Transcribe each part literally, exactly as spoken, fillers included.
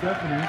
Stephanie.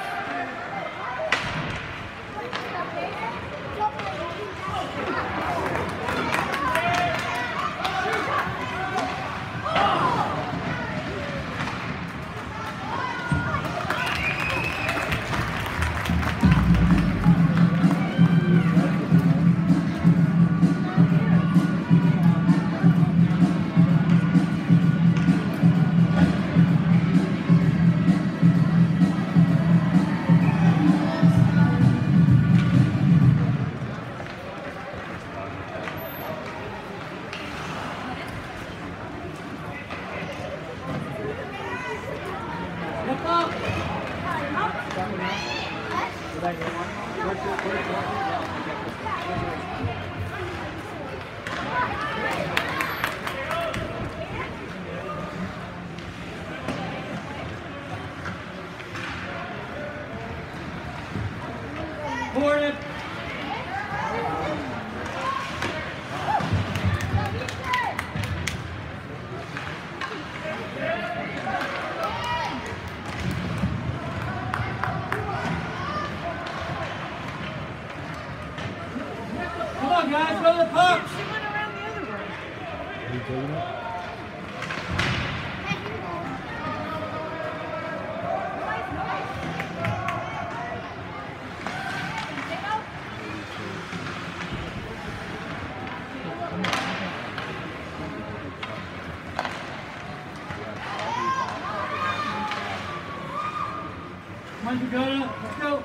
You got it. Let's go.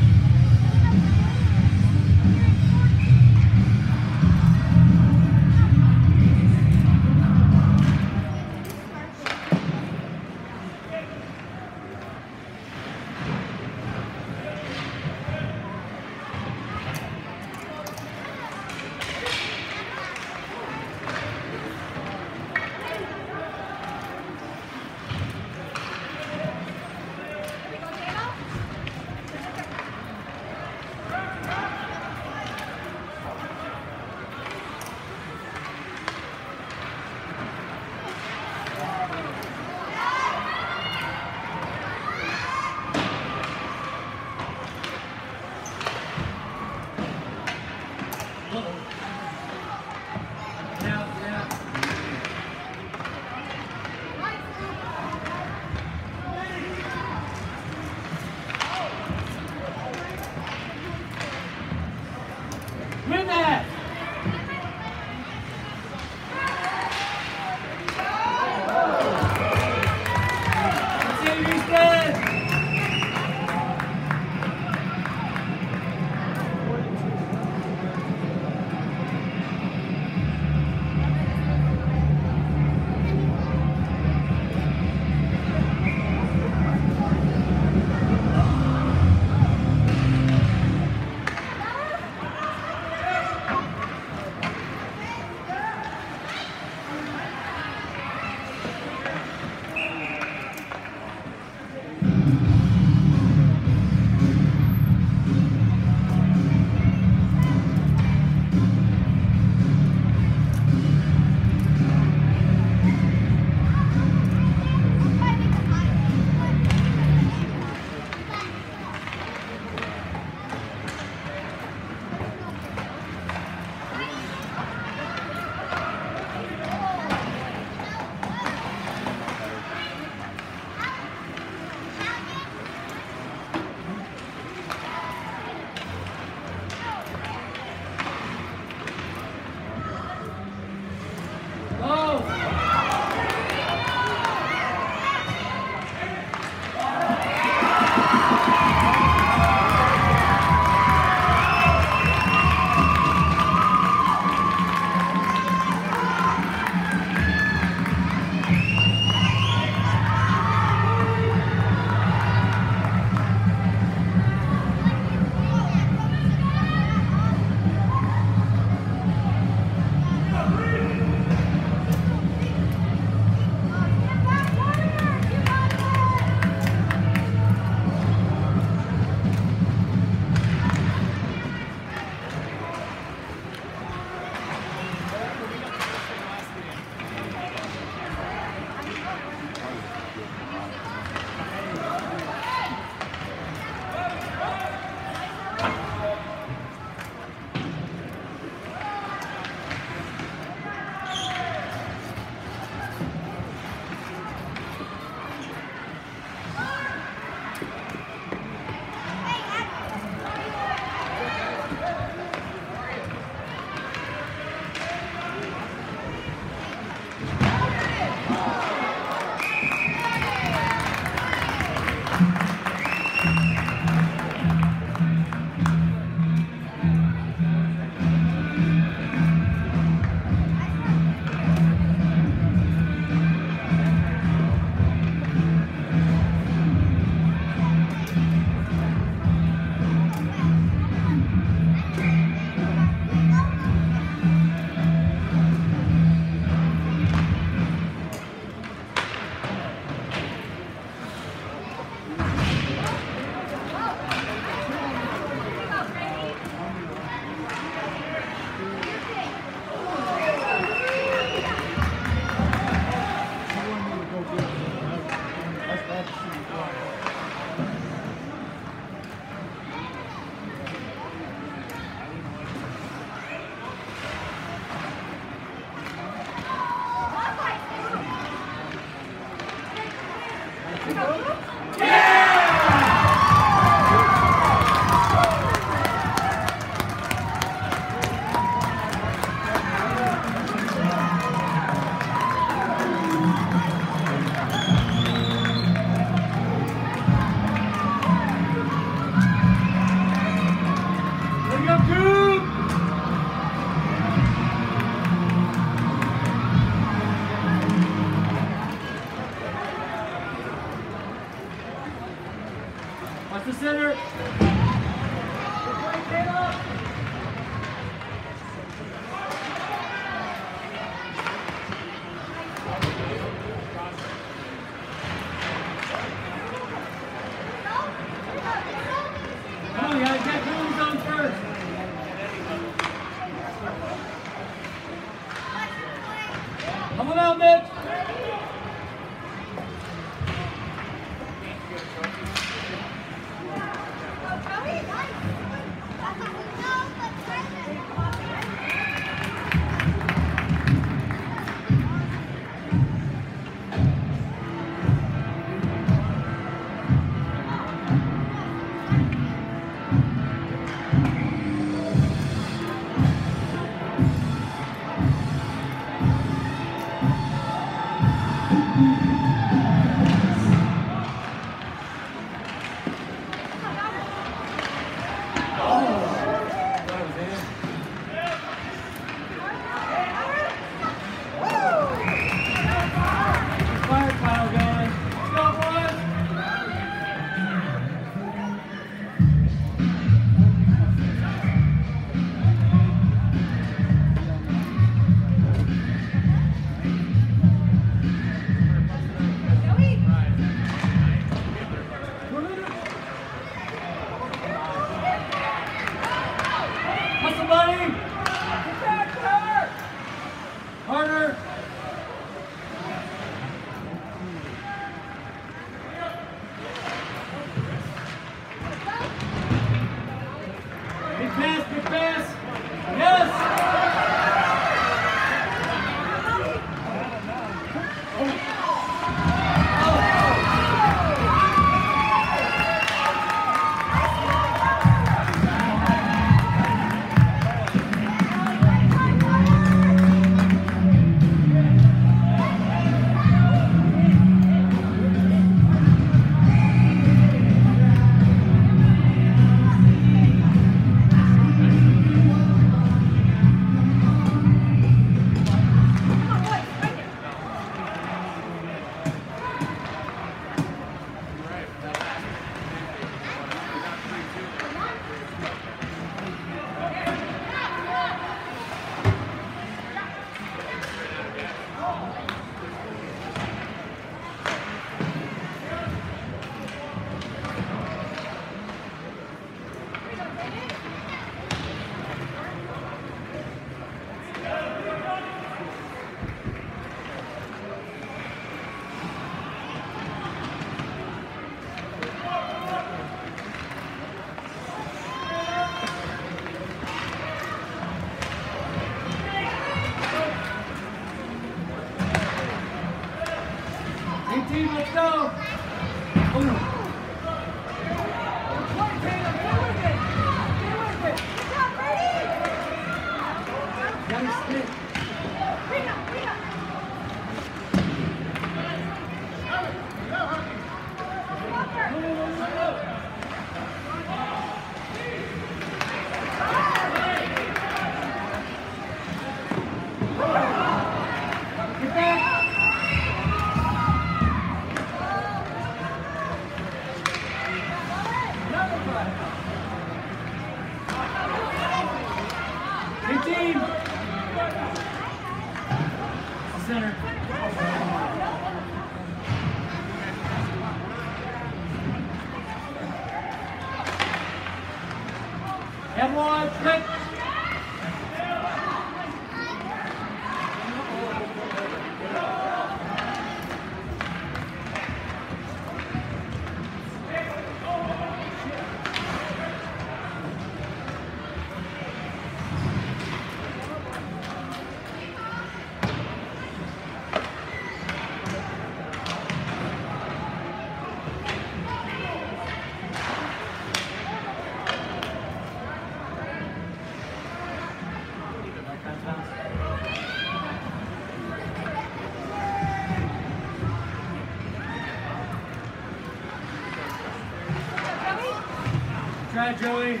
that, Joey.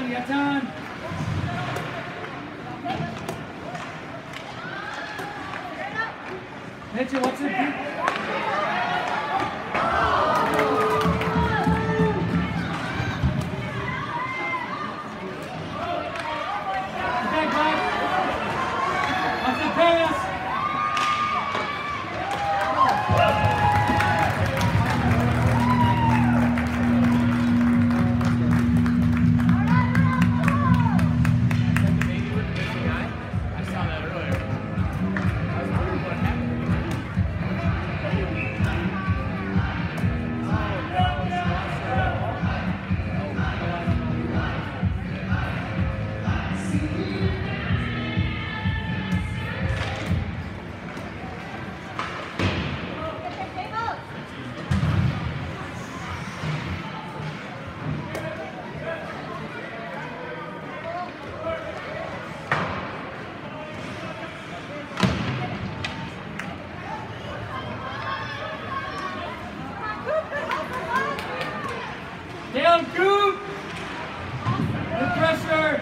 You got time. Mitchell, what's it? Down, Coop! The pressure!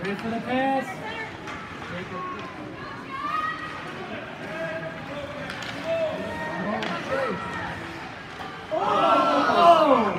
Ready for the pass. Oh! Oh!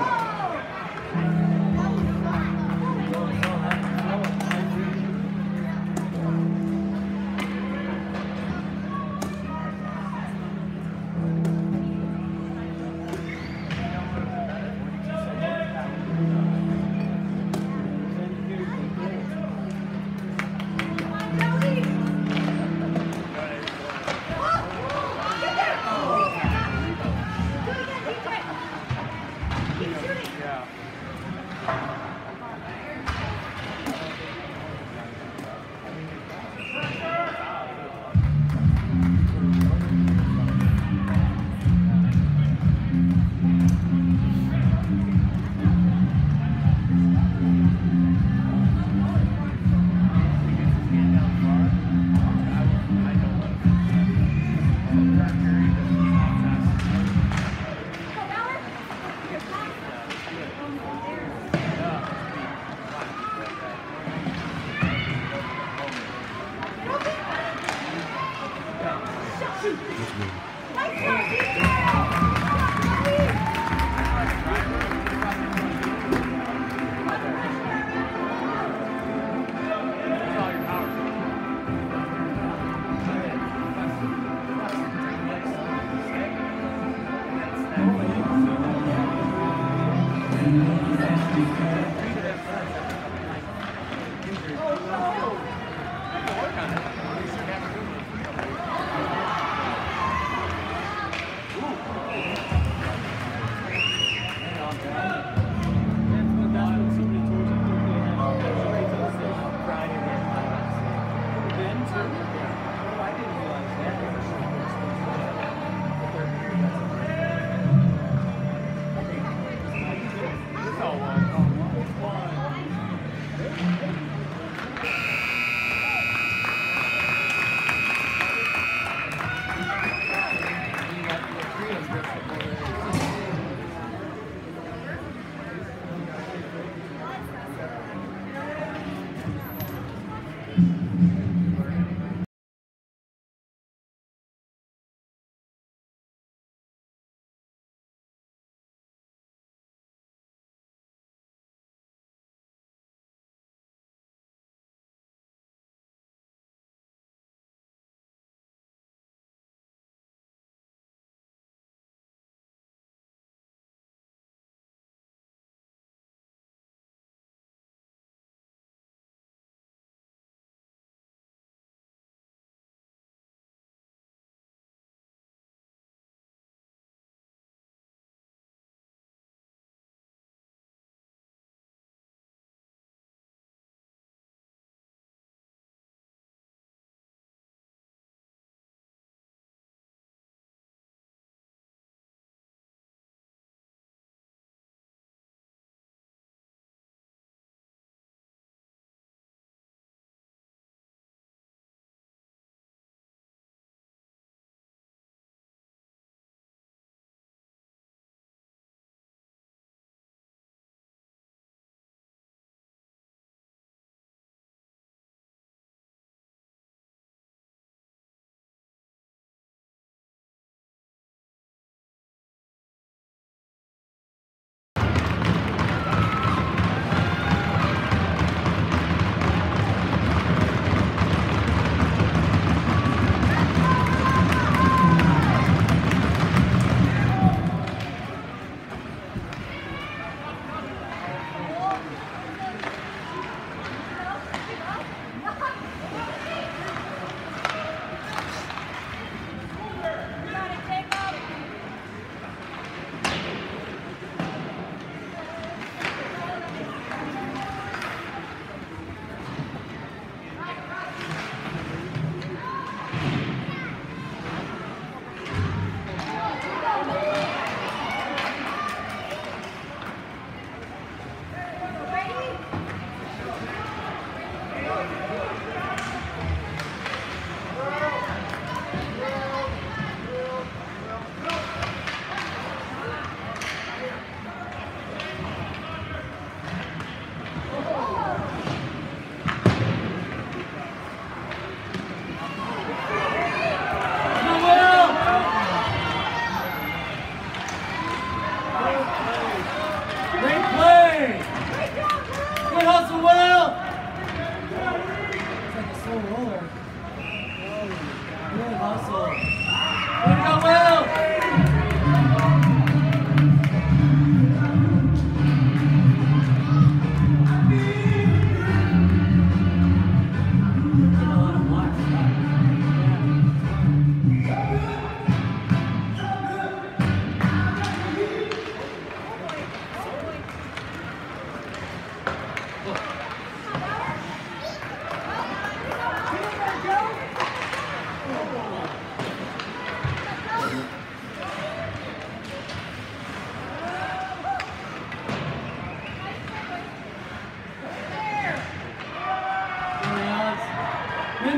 Win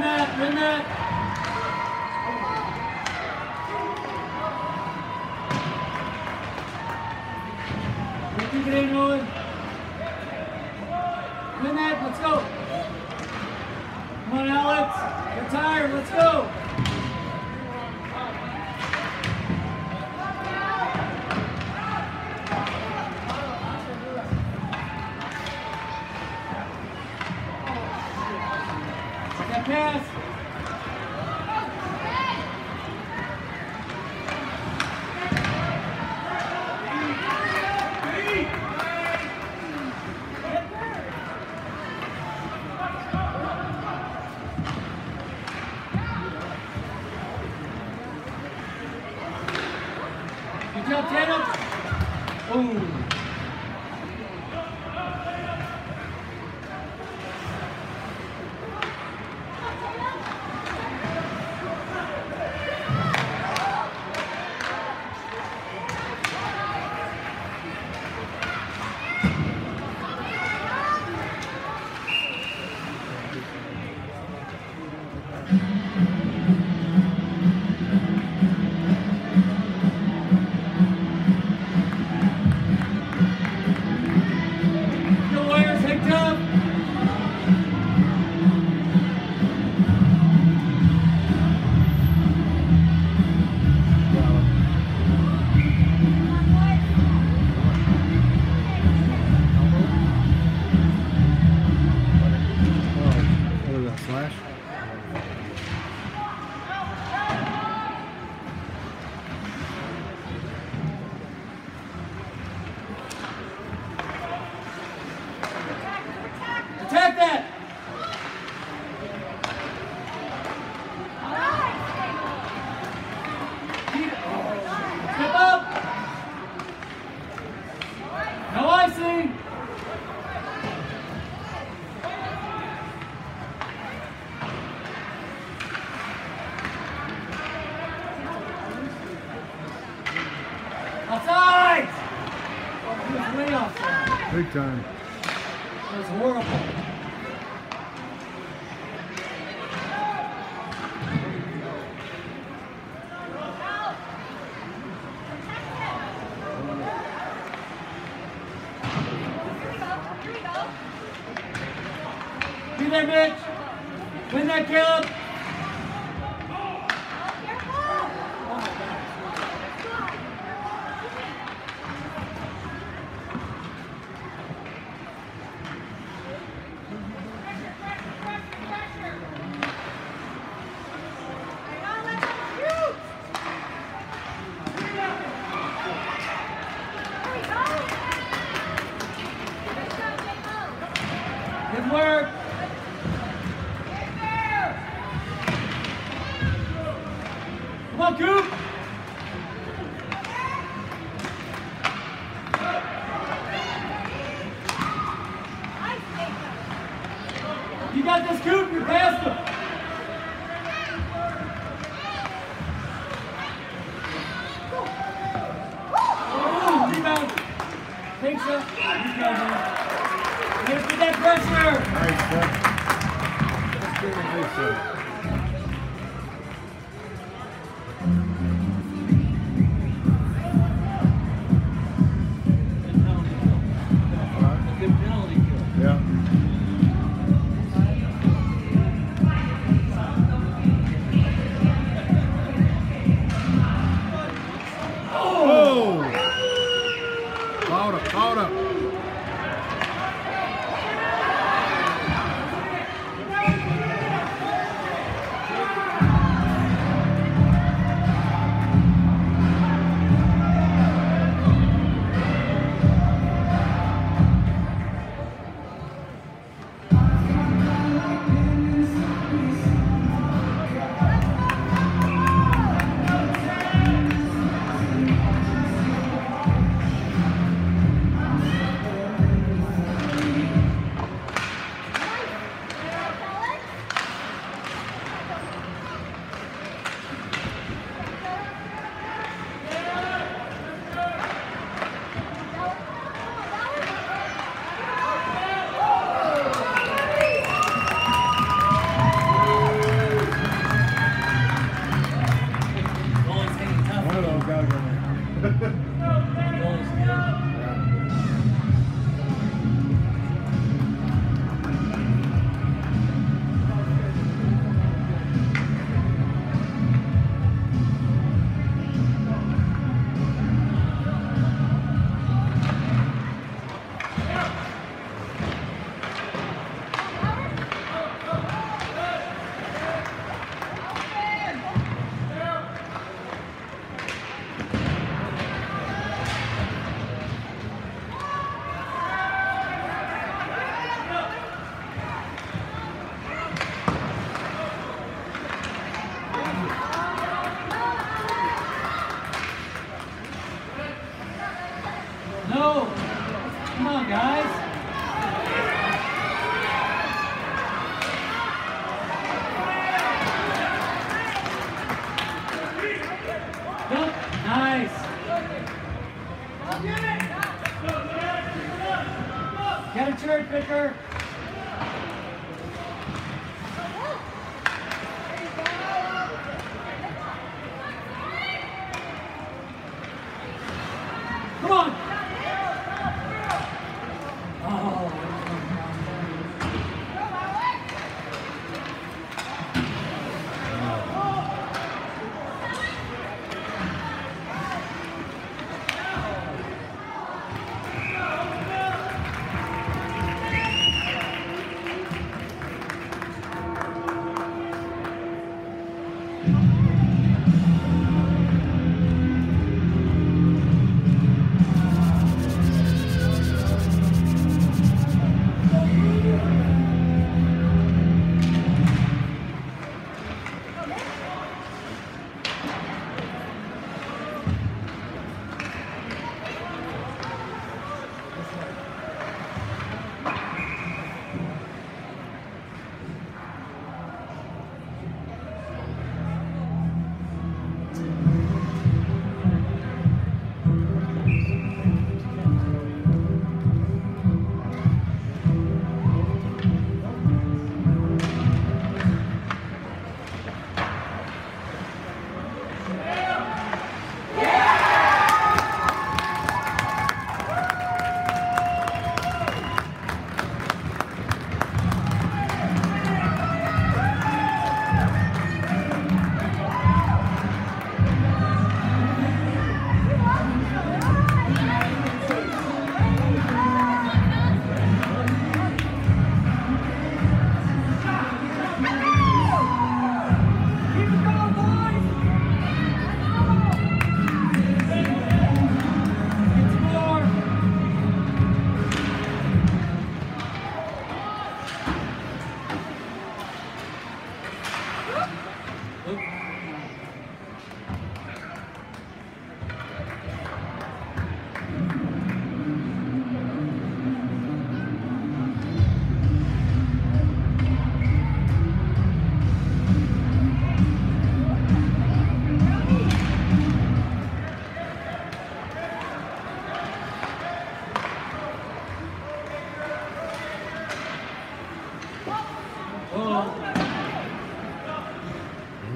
that, win that. Keep it in, Owen. Win that, let's go. Come on, Alex. You're tired, let's go. That pass. Good job, Tatum. Boom. Offside! Oh, he was way offside. Big time. That was horrible. Be there, Mitch. Win that, Caleb. Good work. Get there. Come on, Coop. You got this, Coop. You're past him. Oh, rebound. Thanks, sir. Let's get that pressure! Nice, sir. Let's get it, nice, sir. It's a good penalty kill. Yeah. Oh! Fouled up, fouled up. her. Come on.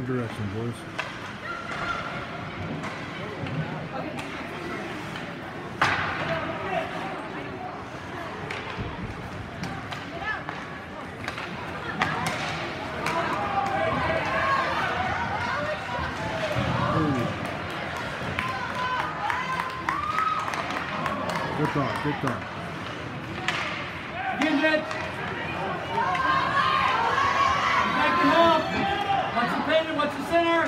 Direction, boys. Good thought, good thought. What's the center?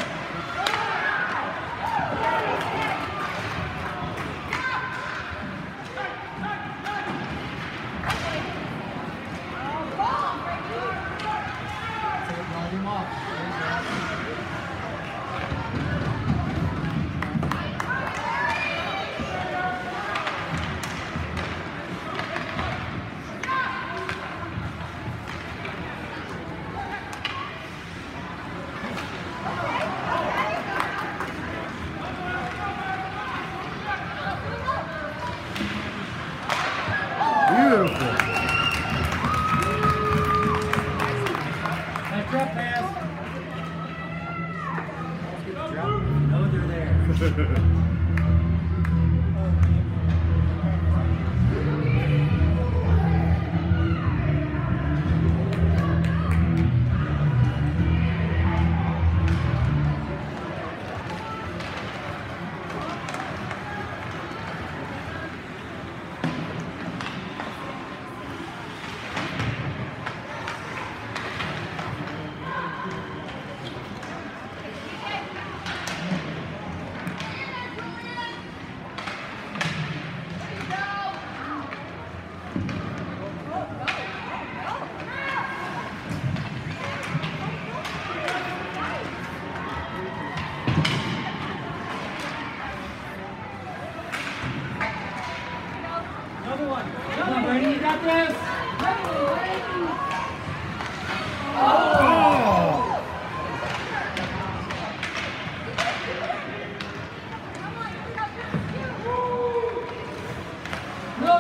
No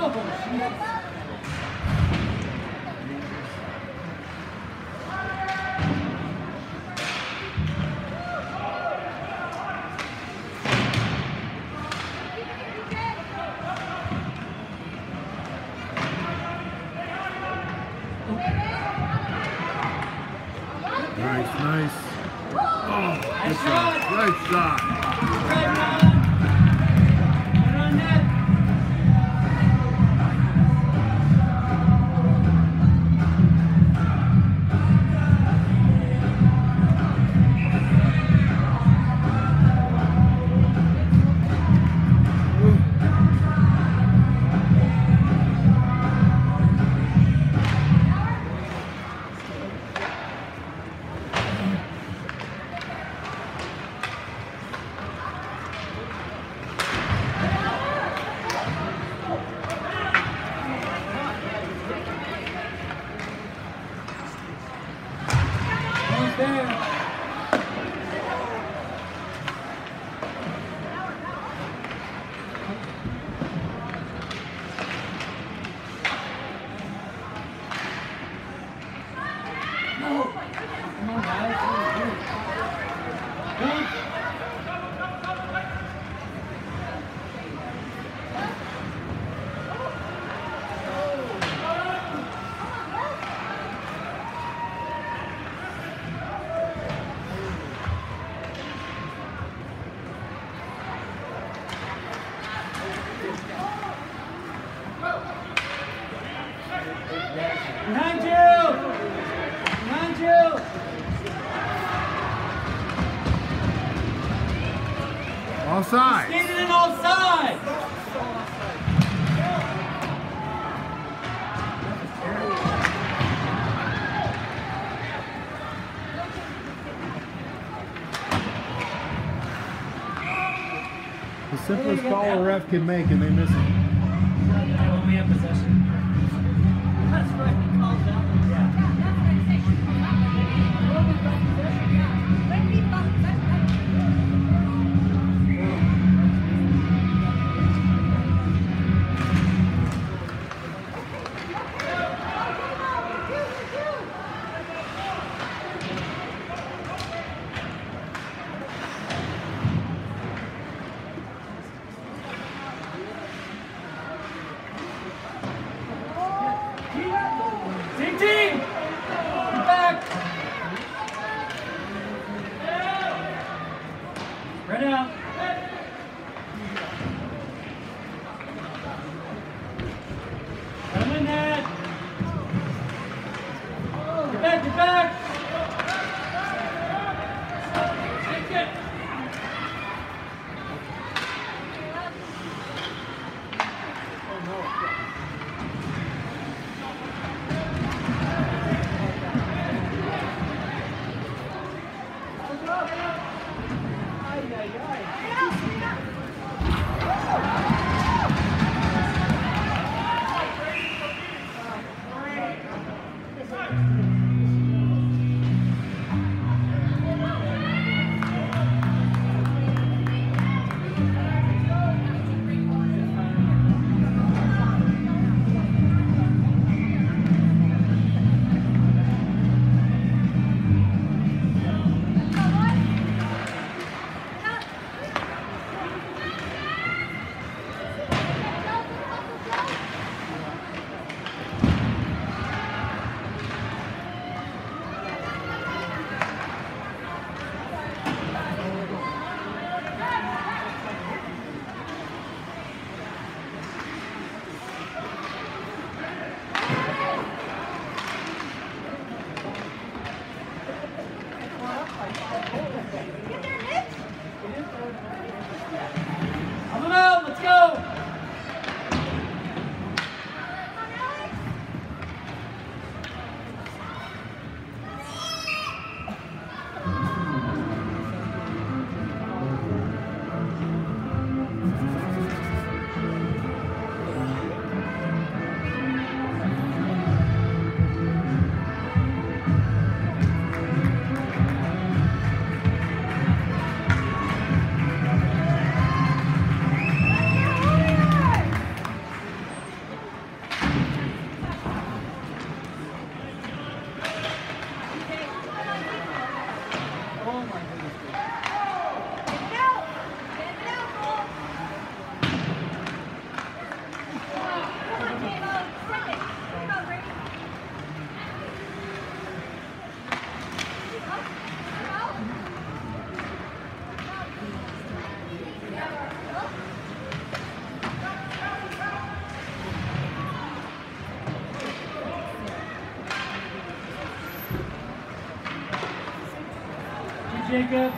bullshit. Nice, nice. Oh, good shot. Great shot. Offside. Standing in offside. The simplest call a ref can make, and they miss it. Only have possession. That's right. He calls out. Jacob.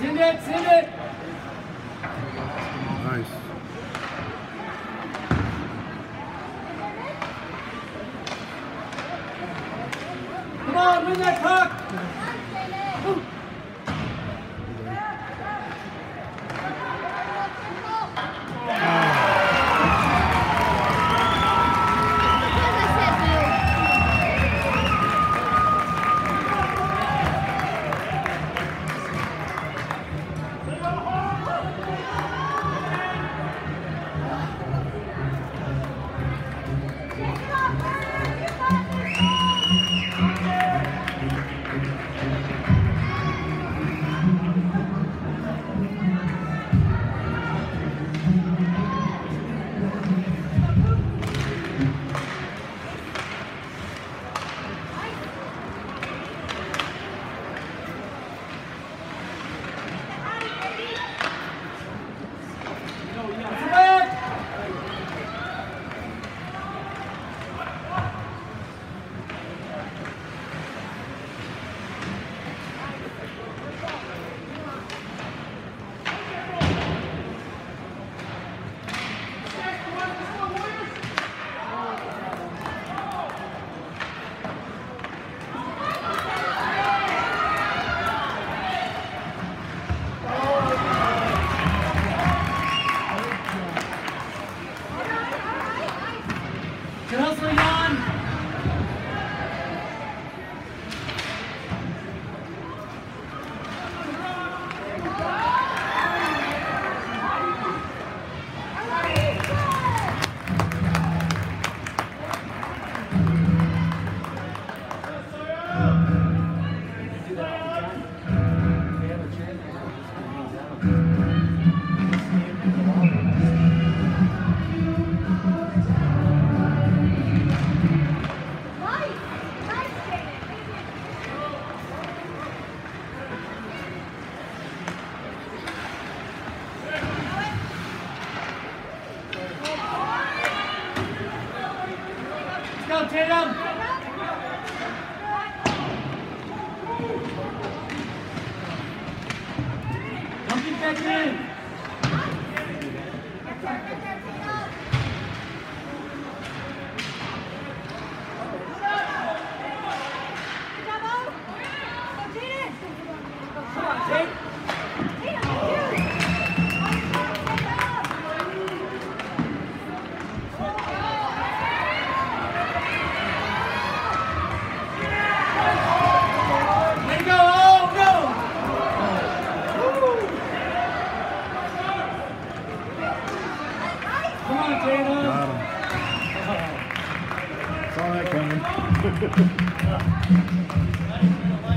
Send it, send it. Nice. Come on, win that puck. Ooh.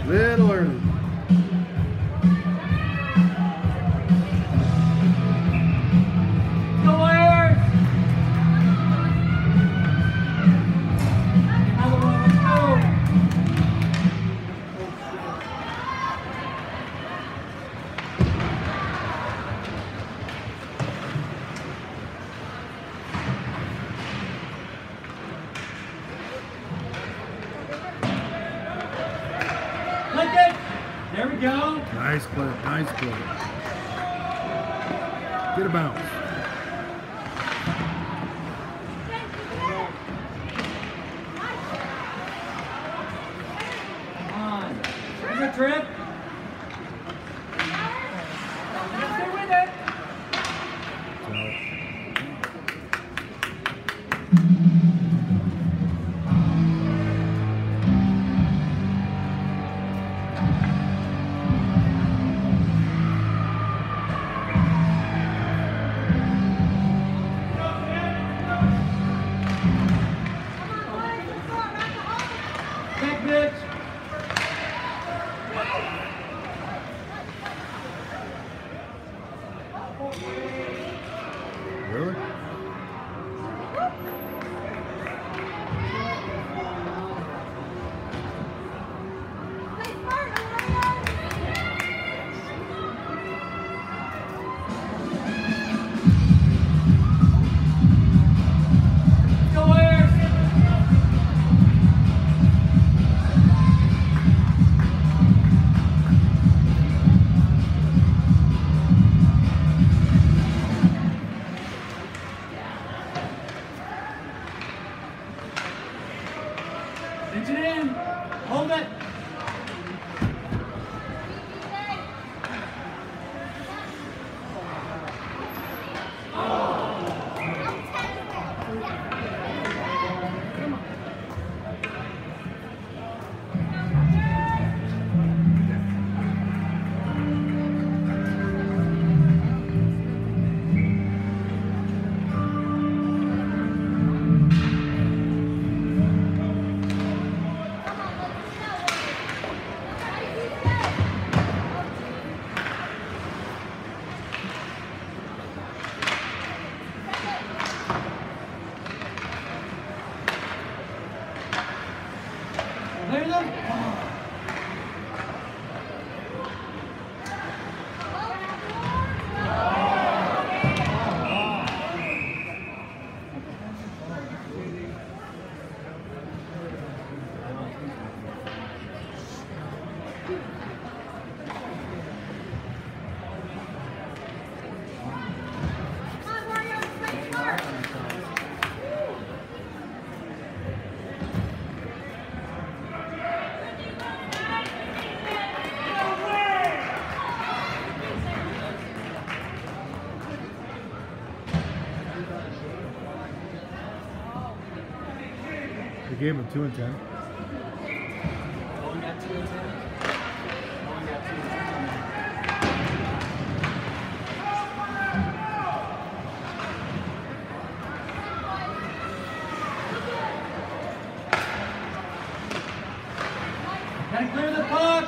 Little early. Nice play, nice play. Get a bounce. Come on. There's a trip. Stay with it. gave him two and ten. Owen got two and ten. Owen got two and ten. Gotta clear the puck.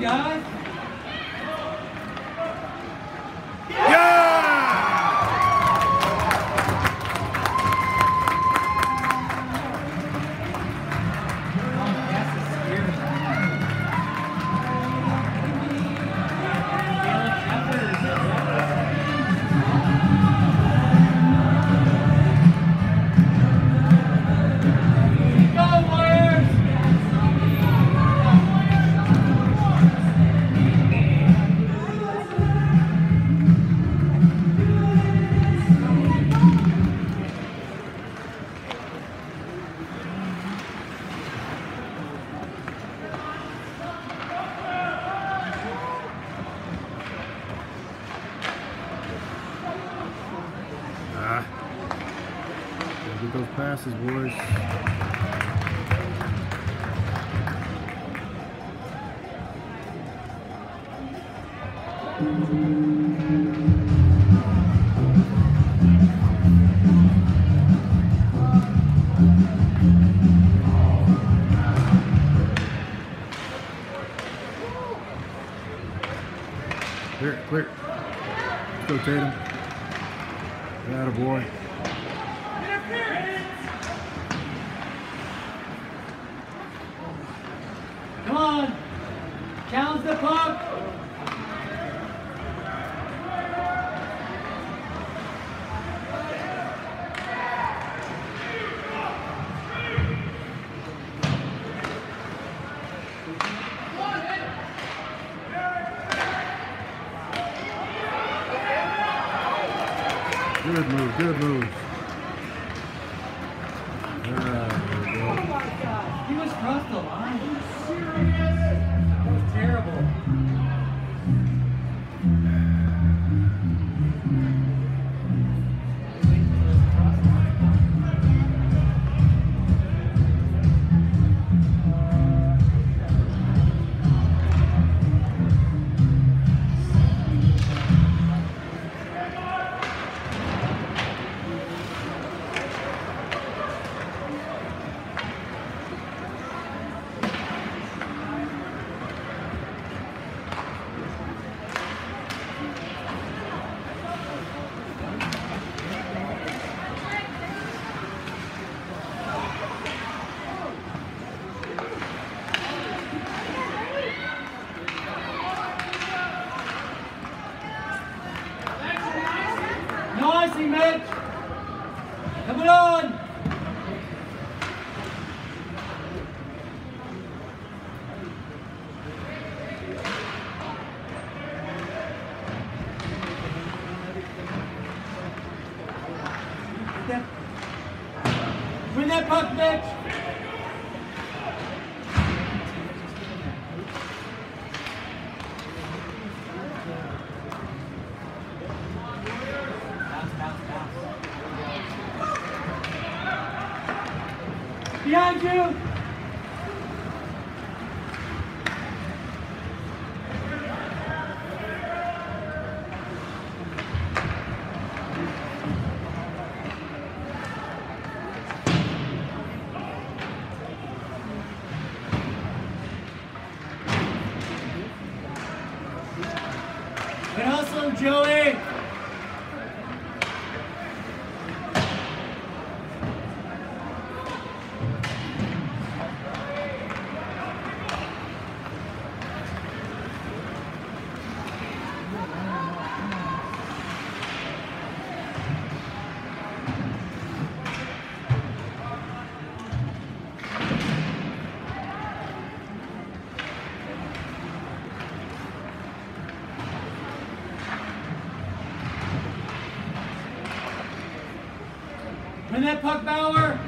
Guys. Get those passes, boys. Clear, clear. Let's go, Tatum. Atta boy. Come on, challenge the puck. Good move, good move. He was across the line. Are you serious? That was terrible. Mitch. Come on! Bring that puck, Mitch! Behind you! Good hustle, Joey! Send that puck, Bauer.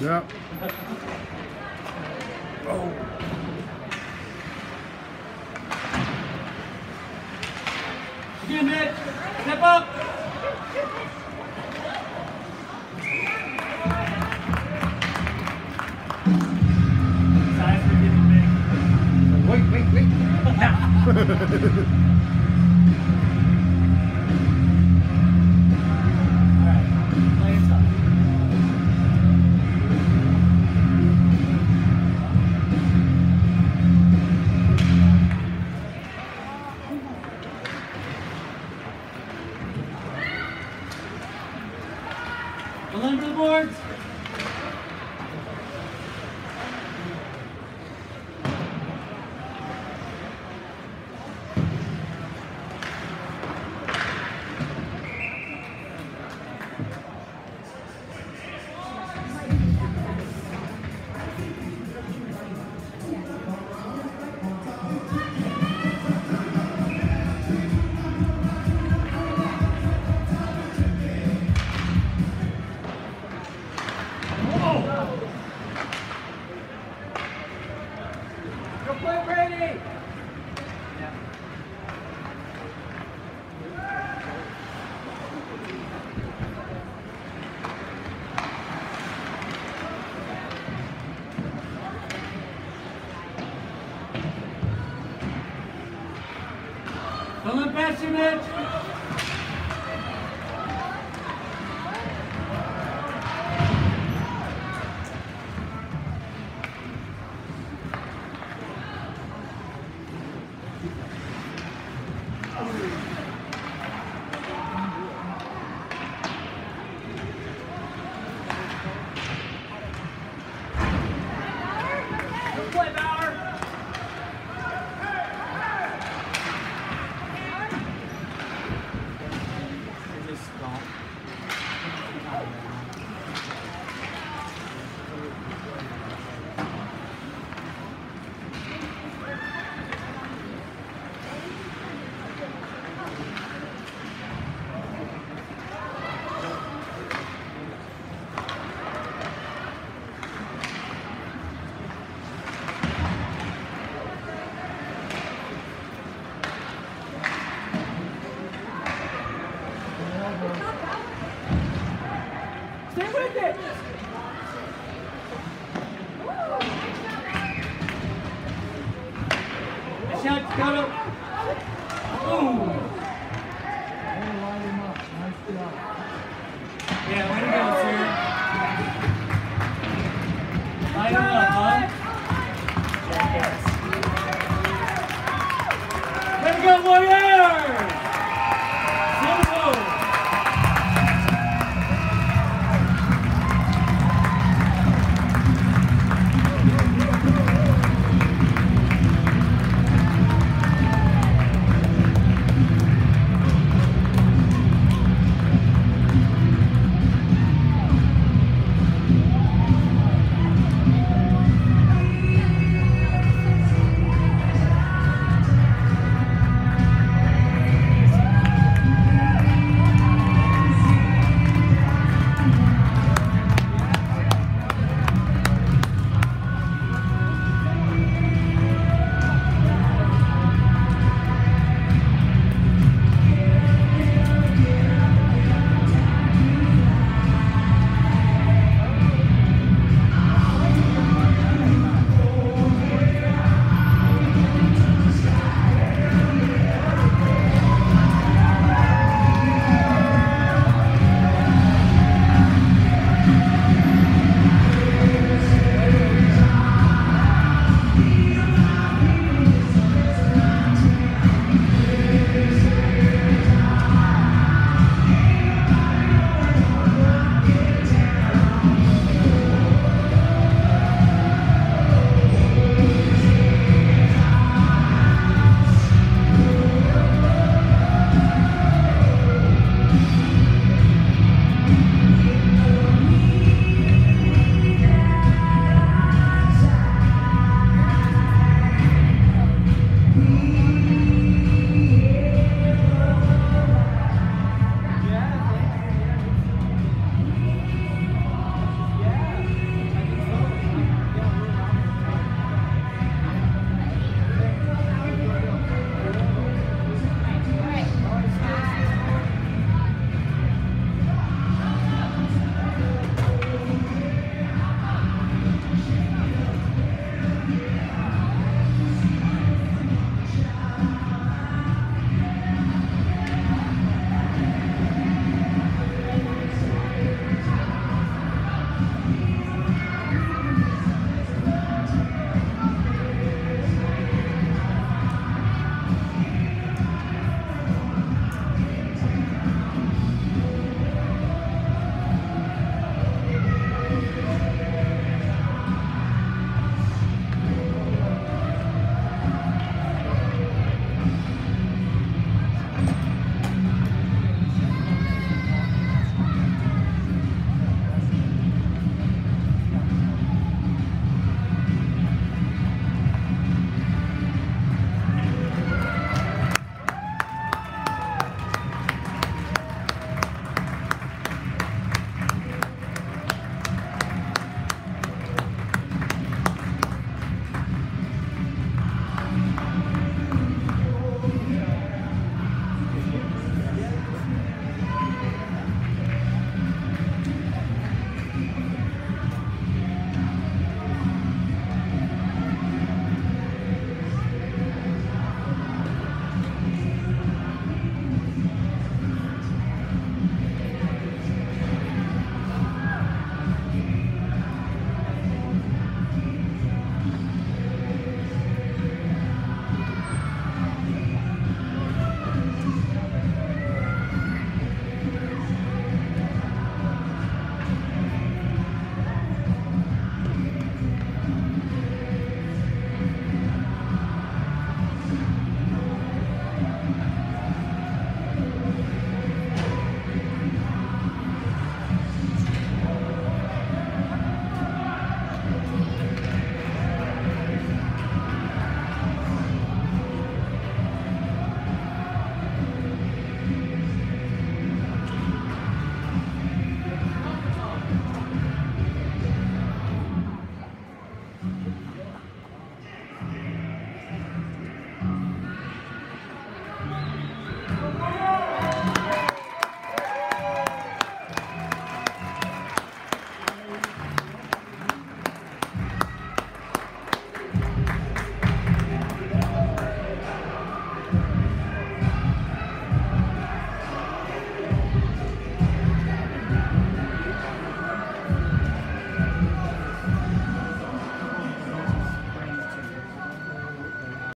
Yep. Oh. Get in it. Step up. Size for getting big. Wait, wait, wait. All right. Play it tough.